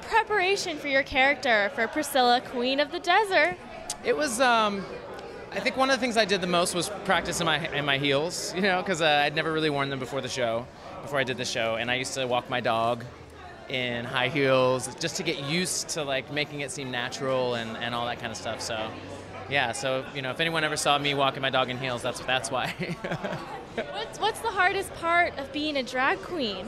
the preparation for your character, for Priscilla, Queen of the Desert? It was, I think one of the things I did the most was practice in my heels, you know, because I'd never really worn them before the show, before I did the show, and I used to walk my dog in high heels just to get used to, like, making it seem natural and all that kind of stuff, so. Yeah, so, you know, if anyone ever saw me walking my dog in heels, that's why. What's the hardest part of being a drag queen?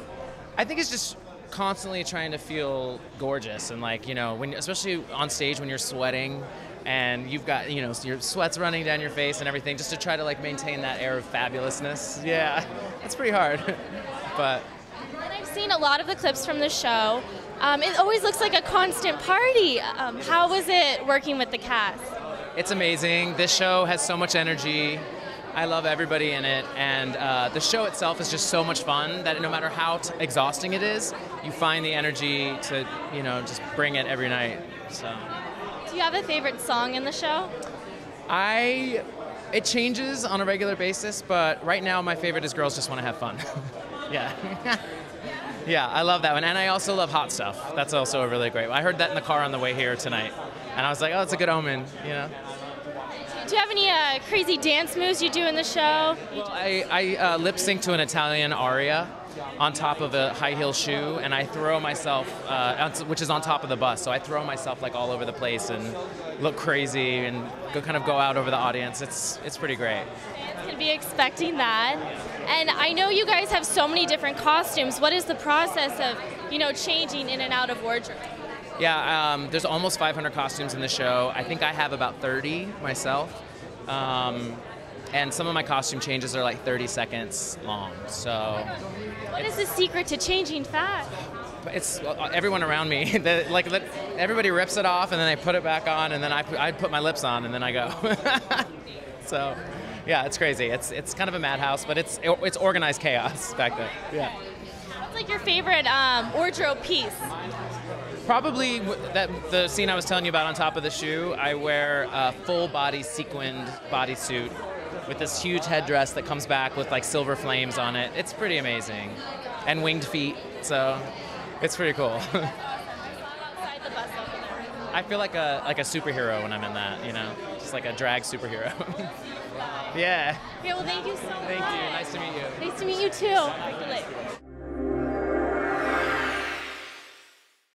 I think it's just constantly trying to feel gorgeous and, like, you know, when, especially on stage when you're sweating and you've got, you know, your sweat's running down your face and everything, just to try to, like, maintain that air of fabulousness. Yeah, it's pretty hard. But and I've seen a lot of the clips from the show. It always looks like a constant party. How was it working with the cast? It's amazing. This show has so much energy. I love everybody in it, and the show itself is just so much fun that no matter how exhausting it is, you find the energy to, you know, just bring it every night. So. Do you have a favorite song in the show? It changes on a regular basis, but right now my favorite is Girls Just Want to Have Fun. Yeah. Yeah, I love that one, and I also love Hot Stuff. That's also a really great one. I heard that in the car on the way here tonight, and I was like, oh, it's a good omen, you know? Do you have any crazy dance moves you do in the show? Well, I lip sync to an Italian aria on top of a high heel shoe, and I throw myself, which is on top of the bus, so I throw myself, like, all over the place and look crazy and kind of go out over the audience. It's pretty great. Can be expecting that. And I know you guys have so many different costumes. What is the process of, you know, changing in and out of wardrobe? Yeah, there's almost 500 costumes in the show. I think I have about 30 myself. And some of my costume changes are like 30 seconds long. So what is the secret to changing fast? It's everyone around me. Like, everybody rips it off and then they put it back on, and then I put my lips on and then I go. So yeah, it's crazy. It's kind of a madhouse, but it's organized chaos back then. Yeah. What's, like, your favorite wardrobe piece? Probably the scene I was telling you about on top of the shoe. I wear a full body sequined bodysuit with this huge headdress that comes back with, like, silver flames on it. It's pretty amazing, and winged feet. So it's pretty cool. I feel like a superhero when I'm in that, you know, just like a drag superhero. Yeah. Yeah, well, thank you so much. Thank you. Nice to meet you. Nice to meet you, too.